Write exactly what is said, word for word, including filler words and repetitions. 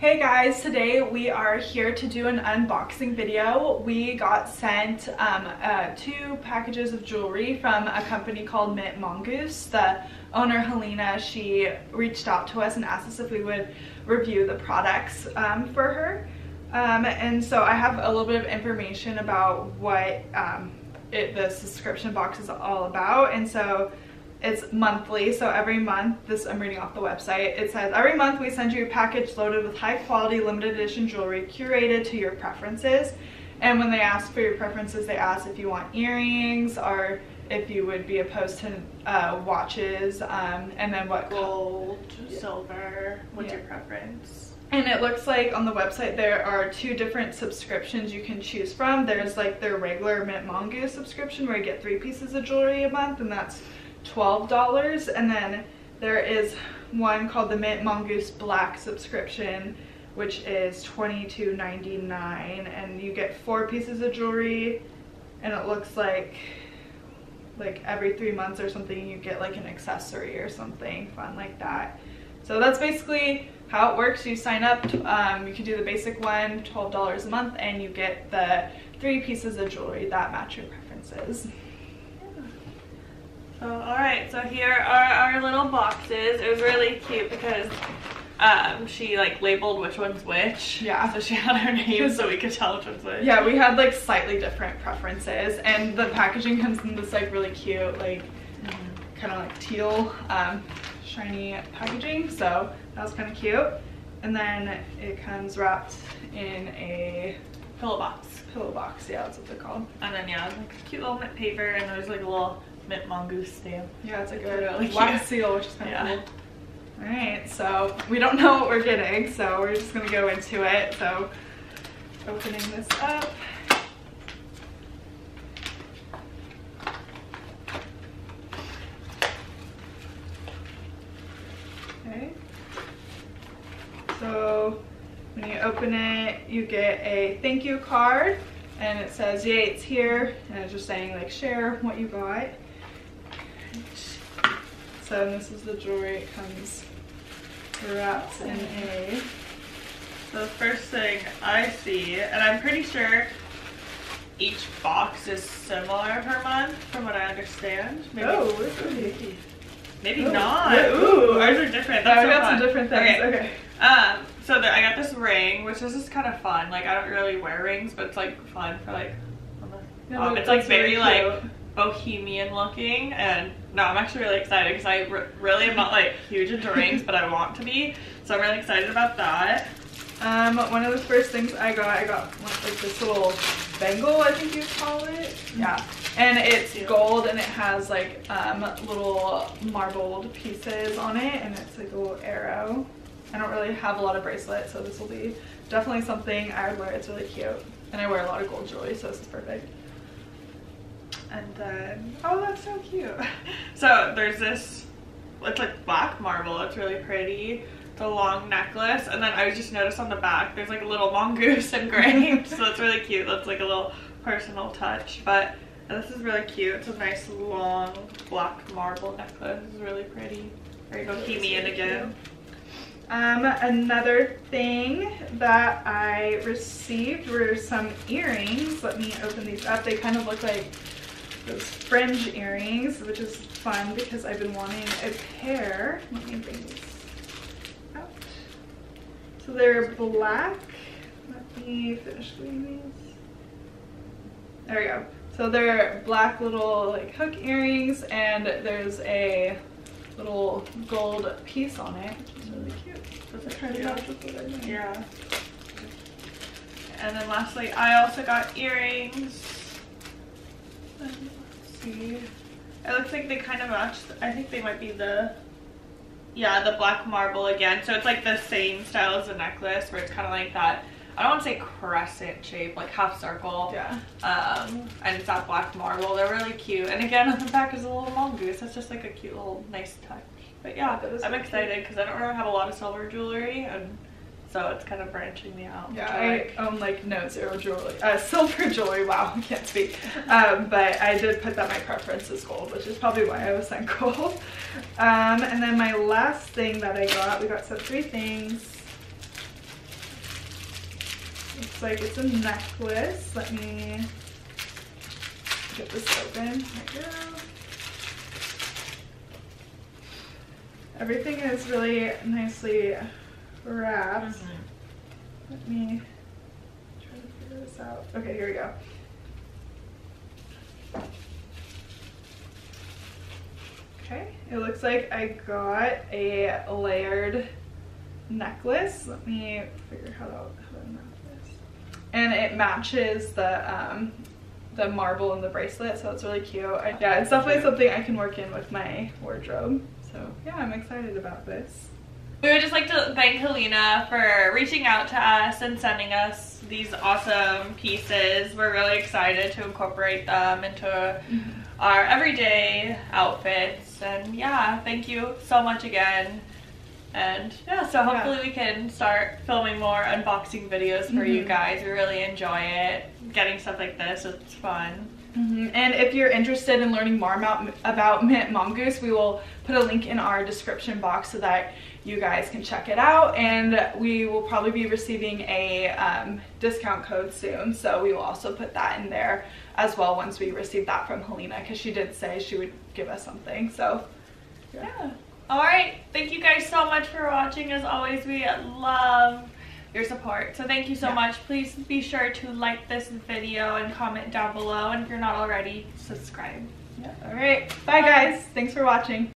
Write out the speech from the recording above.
Hey guys, today we are here to do an unboxing video. We got sent um, uh, two packages of jewelry from a company called Mint Mongoose. The owner, Helena, she reached out to us and asked us if we would review the products um, for her. Um, and so I have a little bit of information about what um, it, the subscription box is all about. And so it's monthly, so every month, this I'm reading off the website, it says every month we send you a package loaded with high quality limited edition jewelry curated to your preferences. And when they ask for your preferences, they ask if you want earrings or if you would be opposed to uh, watches, um, and then what gold, yeah. silver, what's yeah. your preference. And it looks like on the website there are two different subscriptions you can choose from. There's like their regular Mint Mongoose subscription where you get three pieces of jewelry a month, and that's twelve dollars, and then there is one called the Mint Mongoose Black subscription, which is twenty-two ninety-nine, and you get four pieces of jewelry, and it looks like like every three months or something you get like an accessory or something fun like that. So that's basically how it works. You sign up, um, you can do the basic one, twelve dollars a month, and you get the three pieces of jewelry that match your preferences. Oh, alright, so here are our little boxes. It was really cute because um, she like labeled which one's which. Yeah. So she had her name so we could tell which one's which. Yeah, we had like slightly different preferences, and the packaging comes in this like really cute, like mm-hmm. kind of like teal, um, shiny packaging. So that was kind of cute. And then it comes wrapped in a pillow box. Pillow box, yeah, that's what they're called. And then yeah, like a cute little mint paper, and there's like a little Mint Mongoose stamp. Yeah, it's a good really wax seal, which is kind of yeah. cool. Alright, so we don't know what we're getting, so we're just going to go into it. So, opening this up. Okay. So, when you open it, you get a thank you card, and it says, yay, it's here, and it's just saying, like, share what you got. So this is the jewelry. It comes wrapped in a. So the first thing I see, and I'm pretty sure each box is similar per month, from what I understand. Maybe, oh, maybe, maybe oh. not. Yeah, ooh, ours are different. That's I so got fun. some different things. Okay. okay. Um. So there, I got this ring, which is just kind of fun. Like I don't really wear rings, but it's like fun for like. No, um, it's like very really like. bohemian looking, and no, I'm actually really excited because I r really am not like huge into rings, but I want to be, so I'm really excited about that. Um, one of the first things I got, I got like this little bangle, I think you call it. Yeah, and it's gold, and it has like um, little marbled pieces on it, and it's like a little arrow. I don't really have a lot of bracelets, so this will be definitely something I would wear. It's really cute, and I wear a lot of gold jewelry, so this is perfect. And then, oh, that's so cute. So there's this, it's like black marble. It's really pretty. It's a long necklace. And then I just noticed on the back, there's like a little mongoose engraved. So it's really cute. That's like a little personal touch. But this is really cute. It's a nice long black marble necklace. It's really pretty. Very bohemian again. Um, another thing that I received were some earrings. Let me open these up. They kind of look like those fringe earrings, which is fun because I've been wanting a pair. Let me bring these out. So they're black. Let me finish doing these. There we go. So they're black little like hook earrings, and there's a little gold piece on it, which is really cute. That's a kind of yeah. And then lastly, I also got earrings. Let's see. It looks like they kind of match. I think they might be the, yeah, the black marble again. So it's like the same style as the necklace, where it's kind of like that. I don't want to say crescent shape, like half circle. Yeah. Um, and it's that black marble. They're really cute. And again, on the back is a little mongoose. That's just like a cute little nice touch. But yeah, I'm excited because I don't really have a lot of silver jewelry, and so it's kind of branching me out. Yeah, I, I like. own like no zero jewelry, uh, silver jewelry. Wow, I can't speak. Um, but I did put that my preference is gold, which is probably why I was sent gold. Um, and then my last thing that I got, we got some three things. Looks like it's a necklace. Let me get this open. There we go. Everything is really nicely wrapped. Mm-hmm. Let me try to figure this out. Okay, here we go. Okay, it looks like I got a layered necklace. Let me figure how to, how to map this. And it matches the um, the marble in the bracelet, so it's really cute. I, yeah, it's definitely something I can work in with my wardrobe. So yeah, I'm excited about this. We would just like to thank Helena for reaching out to us and sending us these awesome pieces. We're really excited to incorporate them into our everyday outfits. And yeah, thank you so much again. And yeah, so hopefully yeah. we can start filming more unboxing videos for mm-hmm. you guys. We really enjoy it. Getting stuff like this, it's fun. Mm-hmm. And if you're interested in learning more about, about Mint Mongoose, we will put a link in our description box so that you guys can check it out, and we will probably be receiving a um, discount code soon, so we will also put that in there as well once we receive that from Helena, because she did say she would give us something. So yeah. yeah. All right, thank you guys so much for watching. As always, we love your support, so thank you so yeah. much. Please be sure to like this video and comment down below, and if you're not already, subscribe. Yeah. All right, bye, bye guys, thanks for watching.